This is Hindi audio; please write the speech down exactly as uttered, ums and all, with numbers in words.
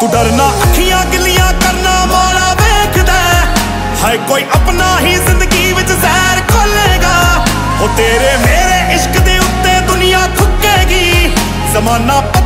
तू डरना अखियां गिलियां करना मौला देखदा है कोई अपना ही जिंदगी विच जहर खोलेगा वो तेरे मेरे इश्क दे उत्ते दुनिया थुकेगी जमाना।